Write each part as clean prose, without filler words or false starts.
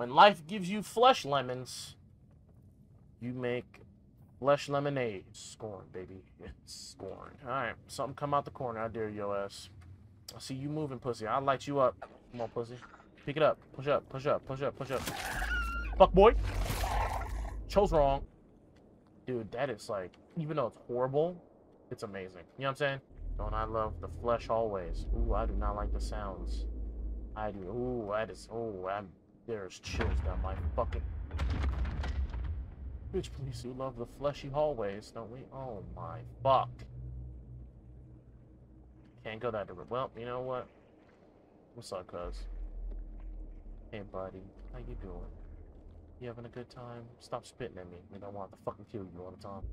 When life gives you flesh lemons, you make flesh lemonade. Scorn, baby. It's scorn. Alright, something come out the corner. I dare your ass. I see you moving, pussy. I'll light you up. Come on, pussy. Pick it up. Push up, push up, push up, push up. Fuck, boy. Chose wrong. Dude, that is like, even though it's horrible, it's amazing. You know what I'm saying? Don't I love the flesh always? Ooh, I do not like the sounds. I do. Ooh, that is. Ooh, there's chills down my fucking. Bitch, please, you love the fleshy hallways, don't we? Oh my fuck. Can't go that direct. Well, you know what? What's up, cuz? Hey, buddy. How you doing? You having a good time? Stop spitting at me. I don't want to fucking kill you all the time.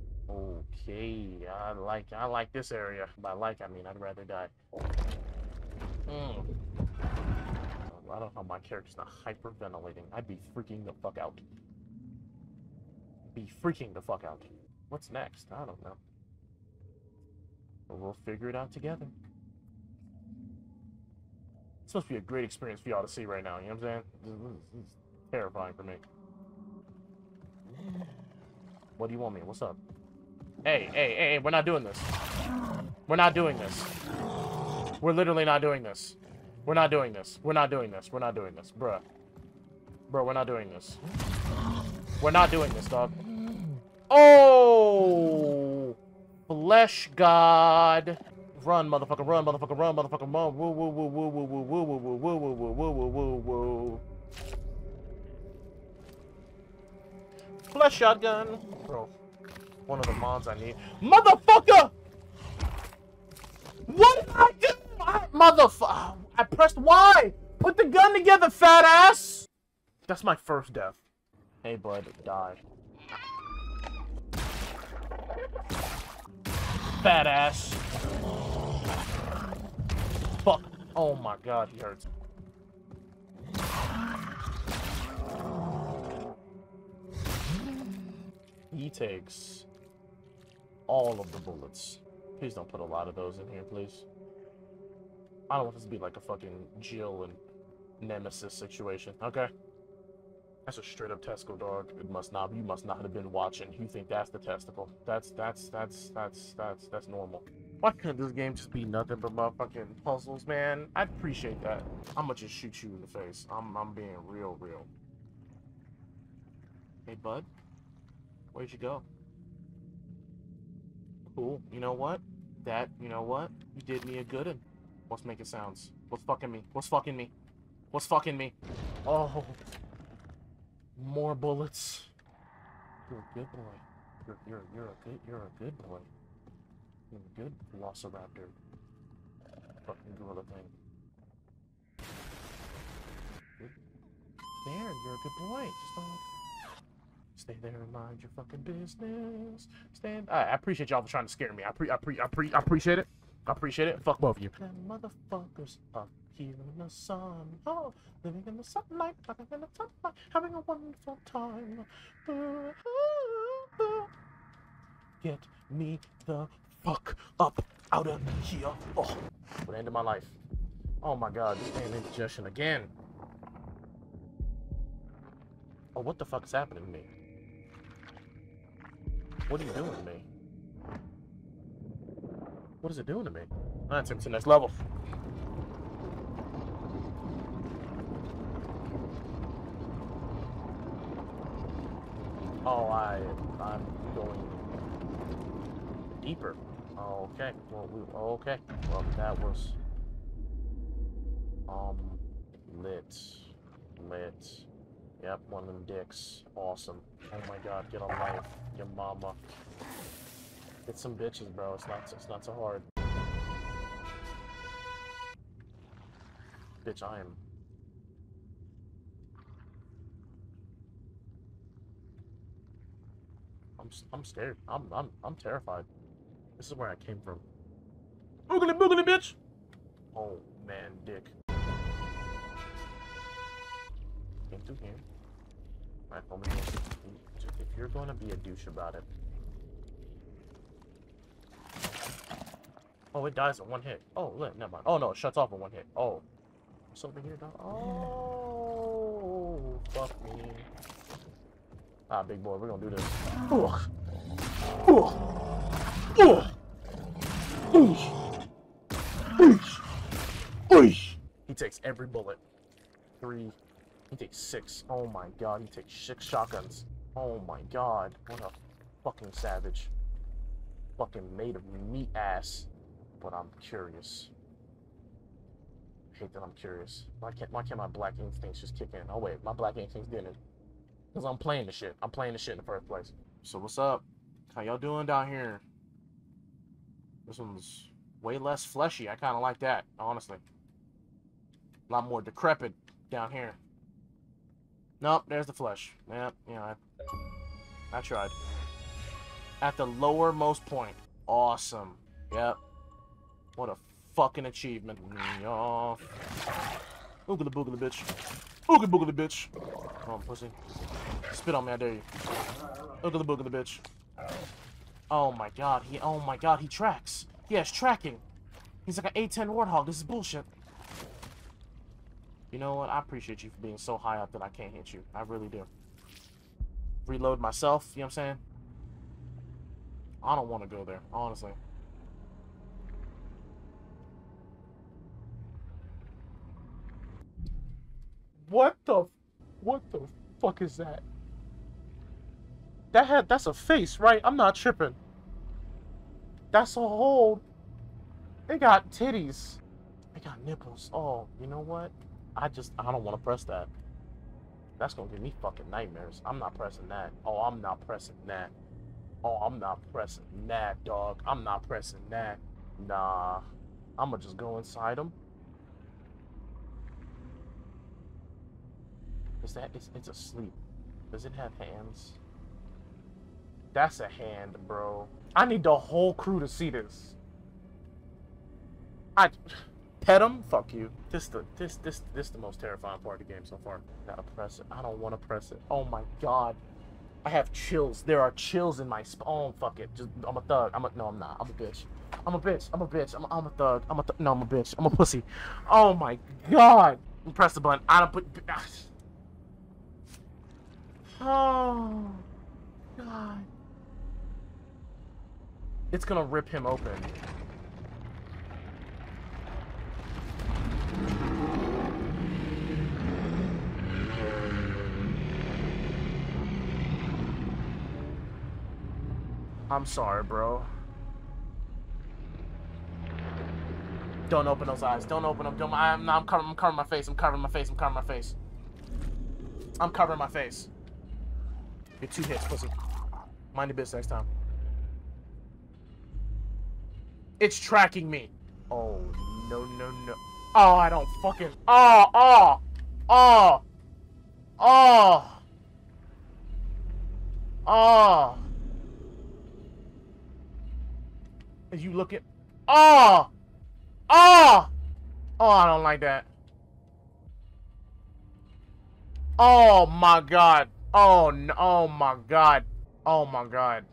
Okay, I like this area. By like, I mean I'd rather die. I don't know how my character's not hyperventilating. I'd be freaking the fuck out. Be freaking the fuck out. What's next? I don't know. But we'll figure it out together. It's supposed to be a great experience for y'all to see right now. You know what I'm saying? It's terrifying for me. What do you want me? What's up? Hey, hey, hey, hey, we're not doing this. We're not doing this. We're literally not doing this. We're not doing this. We're not doing this. We're not doing this. Bruh. Bro, we're not doing this. We're not doing this, dog. Oh! Flesh god. Run, motherfucker, run, motherfucker, run, motherfucker, run. Woo, woo, woo, woo, woo, woo, woo, woo, woo, woo, woo, woo, woo, woo, woo. Flesh shotgun. Bro, one of the mods I need. Motherfucker! What did I do? Motherfucker! I pressed Y! Put the gun together, fat ass! That's my first death. Hey, bud, die. Fat ass. Fuck. Oh my god, he hurts. He takes all of the bullets. Please don't put a lot of those in here, please. I don't want this to be like a fucking Jill and Nemesis situation. Okay. That's a straight up testicle, dog. It must not. You must not have been watching. You think that's the testicle? That's normal. Why couldn't this game just be nothing but motherfucking puzzles, man? I appreciate that. I'ma just shoot you in the face. I'm being real. Hey, bud, where'd you go? Cool. You know what? You know what? You did me a good one. What's making sounds? What's fucking me? What's fucking me? What's fucking me? Oh. More bullets. You're a good boy. You're a good boy. You're a good velociraptor. Fucking gorilla thing. Good. There, you're a good boy. Just don't stay there and mind your fucking business. Stand. I appreciate y'all for trying to scare me. I appreciate it. I appreciate it. Fuck both of you. That motherfuckers up here in the sun. Oh, living in the sunlight, living in the sunlight, having a wonderful time. Get me the fuck up out of here. Oh, for the end of my life. Oh my god, this damn indigestion again. Oh, what the fuck is happening to me? What are you doing to me? What is it doing to me? Alright, take me to the next level. Oh, I'm going deeper. Okay. Well, okay. Well, that was lit. Yep, one of them dicks. Awesome. Oh my god, get a life, your mama. Get some bitches, bro. It's not so hard. Bitch, I am. I'm scared. I'm terrified. This is where I came from. Boogly boogly, bitch. Oh man, dick. Came through here. All right, homie. If you're gonna be a douche about it. Oh, it dies in one hit. Oh, never mind. Oh, no, it shuts off in one hit. Oh. What's over here, dog? Oh, fuck Ah, big boy, we're gonna do this. Ooh. Ooh. Ooh. Ooh. Ooh. Ooh. He takes every bullet. Three. He takes six. Oh my god, he takes six shotguns. Oh my god, what a fucking savage. Fucking made of meat ass. But I'm curious. I hate that I'm curious. Why can't my black instincts just kick in? Oh wait, my black instincts didn't. Because I'm playing the shit. I'm playing the shit in the first place. So what's up? How y'all doing down here? This one's way less fleshy. I kind of like that, honestly. A lot more decrepit down here. Nope, there's the flesh. Yep, yeah, I tried. At the lowermost point. Awesome. Yep. What a fucking achievement. Oogla boogla bitch. Oogla boogla bitch. Come on, pussy. Spit on me, I dare you. Oogla boogla bitch. Oh my god, he tracks. He has tracking. He's like an A10 warthog. This is bullshit. You know what? I appreciate you for being so high up that I can't hit you. I really do. Reload myself, you know what I'm saying? I don't want to go there, honestly. What the fuck is that? That's a face, right? I'm not tripping. That's a whole... They got titties. They got nipples. Oh, you know what? I don't want to press that. That's gonna give me fucking nightmares. I'm not pressing that. Oh, I'm not pressing that. Oh, I'm not pressing that, dog. I'm not pressing that. Nah. I'm gonna just go inside him. It's asleep. Does it have hands? That's a hand, bro. I need the whole crew to see this. Pet him? Fuck you. This the most terrifying part of the game so far. Gotta press it. I don't want to press it. Oh my god. I have chills. There are chills in my spawn. Oh, fuck it. I'm a thug. No, I'm not. I'm a bitch. I'm a bitch. I'm a bitch. I'm a thug. No, I'm a bitch. I'm a pussy. Oh my god. Press the button. I don't put. Oh god. It's gonna rip him open. I'm sorry, bro. Don't open those eyes. Don't open them. Don't, I'm covering my face. I'm covering my face. I'm covering my face. I'm covering my face. Get two hits, pussy. Mind your business next time. It's tracking me. Oh, no, no, no. Oh, I don't fucking... Oh, oh, oh, oh, oh. As you look at... Oh! Oh! Oh, I don't like that. Oh, my God. Oh, no. Oh, my God. Oh, my God.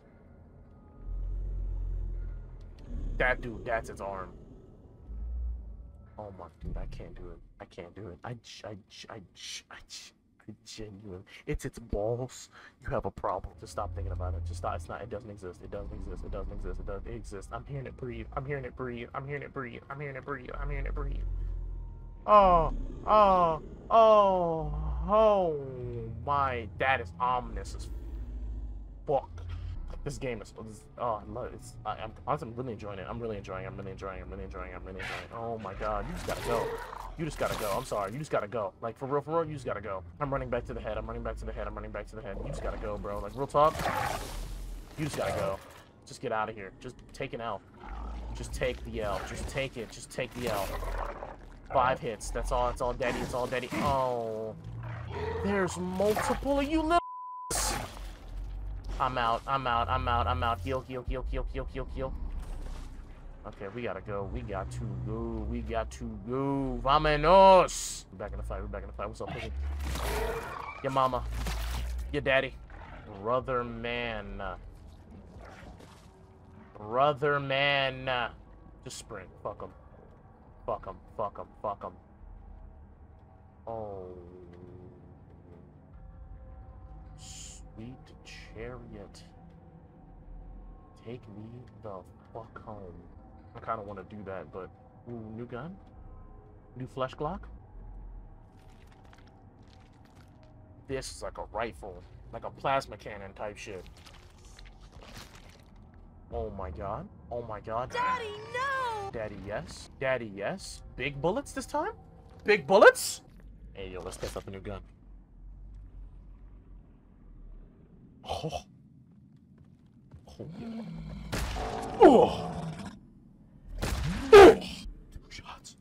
That dude, that's his arm. Oh, my dude, I can't do it. I can't do it. I genuinely... It's its balls. You have a problem. Just stop thinking about it. Just stop. It's not. It doesn't exist. It doesn't exist. It doesn't exist. It doesn't exist. I'm hearing it breathe. I'm hearing it breathe. I'm hearing it breathe. I'm hearing it breathe. I'm hearing it breathe. Oh, oh, oh, oh my! That is ominous as fuck. This game is. Oh, I love it. I'm really enjoying it. I'm really enjoying it. I'm really enjoying it. I'm really enjoying it. I'm really enjoying it. Oh my god! You just gotta go. You just gotta go. I'm sorry. You just gotta go. Like, for real, you just gotta go. I'm running back to the head. I'm running back to the head. I'm running back to the head. You just gotta go, bro. Like, real talk. You just gotta go. Just get out of here. Just take an L. Just take the L. Just take it. Just take the L. 5 hits. That's all. It's all daddy. It's all daddy. Oh. There's multiple of you little I'm out. I'm out. I'm out. I'm out. Heal, heal, heal, heal, heal, heal, heal. Okay, we gotta go. We got to go. We got to go. Vamanos! We're back in the fight. We're back in the fight. What's up, pussy? Your mama. Your daddy. Brother man. Brother man. Just sprint. Fuck him. Fuck him. Fuck him. Fuck him. Oh. Sweet Chariot. Take me the fuck home. I kind of want to do that, but... Ooh, new gun? New flesh Glock? This is like a rifle. Like a plasma cannon type shit. Oh my god. Oh my god. Daddy, no! Daddy, yes. Daddy, yes. Big bullets this time? Big bullets? Hey, yo, let's test up a new gun. Oh. Oh. Oh. Oh. Two shots.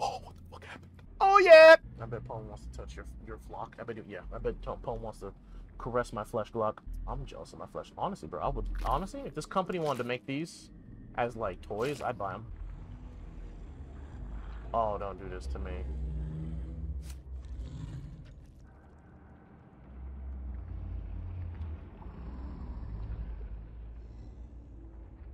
Oh, what the fuck happened? Oh, yeah! I bet Pone wants to touch your flock. I bet, yeah. I bet Pone wants to caress my flesh Glock. I'm jealous of my flesh. Honestly, bro, I would... Honestly, if this company wanted to make these as, like, toys, I'd buy them. Oh, don't do this to me.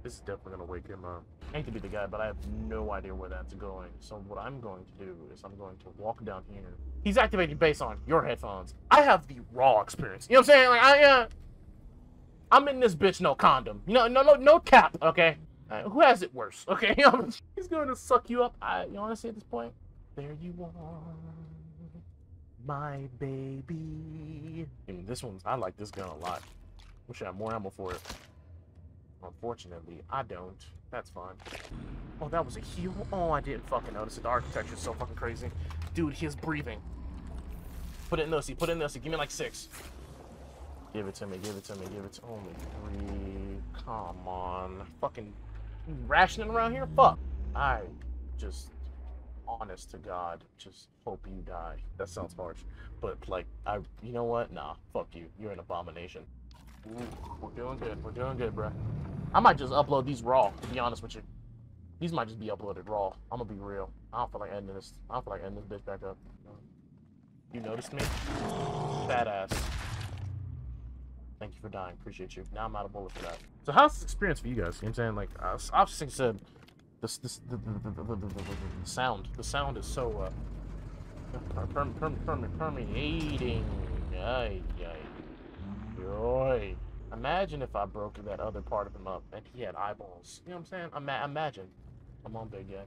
This is definitely gonna wake him up. I hate to be the guy, but I have no idea where that's going. So what I'm going to do is I'm going to walk down here. He's activating bass on your headphones. I have the raw experience. You know what I'm saying? Like I'm in this bitch no condom. You know, no cap. Okay. Who has it worse? Okay. He's going to suck you up. You honestly at this point, there you are, my baby. I mean, this one's. I like this gun a lot. Wish I had more ammo for it. Unfortunately, I don't. That's fine. Oh, that was a heel? Oh, I didn't fucking notice it. The architecture is so fucking crazy. Dude, he is breathing. Put it in Nussy. Put it in Nussy. Give me like 6. Give it to me. Give it to me. Give it to only 3. Come on. Fucking rationing around here? Fuck. I just, honest to God, just hope you die. That sounds harsh. But, like, you know what? Nah. Fuck you. You're an abomination. Ooh, we're doing good. We're doing good, bruh. I might just upload these raw, to be honest with you. These might just be uploaded raw. I'm gonna be real. I don't feel like ending this. I don't feel like ending this bitch back up. You noticed me? Badass. Thank you for dying. Appreciate you. Now I'm out of bullet for that. So how's this experience for you guys? You know what I'm saying? Like, I've just said, the sound. The sound is so, permeating. Ay, ay. Boy. Imagine if I broke that other part of him up and he had eyeballs. You know what I'm saying? Imagine. Come on, big guy.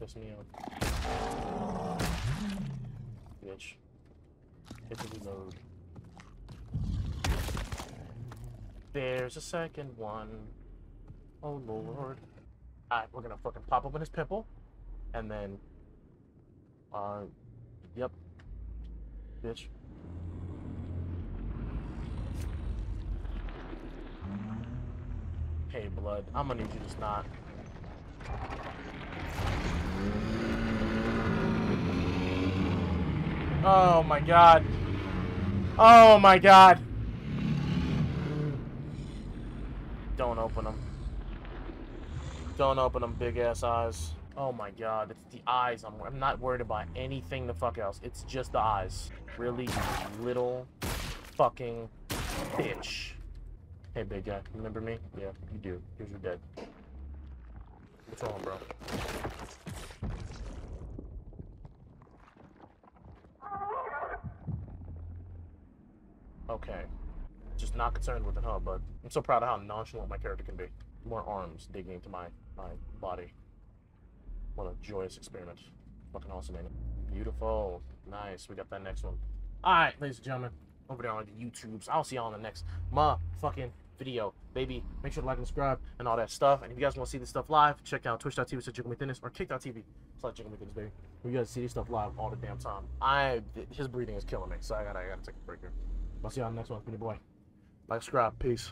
Piss me up. Bitch. Hit the reload. There's a second one. Oh, Lord. Alright, we're gonna fucking pop open his pimple. And then... Yep. Bitch. Hey, blood, I'm gonna need you to just not. Oh my god. Oh my god. Don't open them. Don't open them, big ass eyes. Oh my god, it's the eyes. I'm not worried about anything the fuck else. It's just the eyes. Really little fucking bitch. Hey, big guy, remember me? Yeah, you do. Here's your dead. What's wrong, bro? Okay. Just not concerned with it, huh, bud? I'm so proud of how nonchalant my character can be. More arms digging into my body. What a joyous experiment. Fucking awesome, ain't it? Beautiful. Nice. We got that next one. All right, ladies and gentlemen. Over there on the YouTubes. I'll see y'all in the next motherfucking video. Baby, make sure to like and subscribe and all that stuff. And if you guys want to see this stuff live, check out twitch.tv/JiggleMeThickness or kick.tv/JiggleMeThickness, baby. You guys see this stuff live all the damn time. His breathing is killing me, so I gotta take a break here. I'll see y'all in the next one. It's been your boy. Like, subscribe. Peace.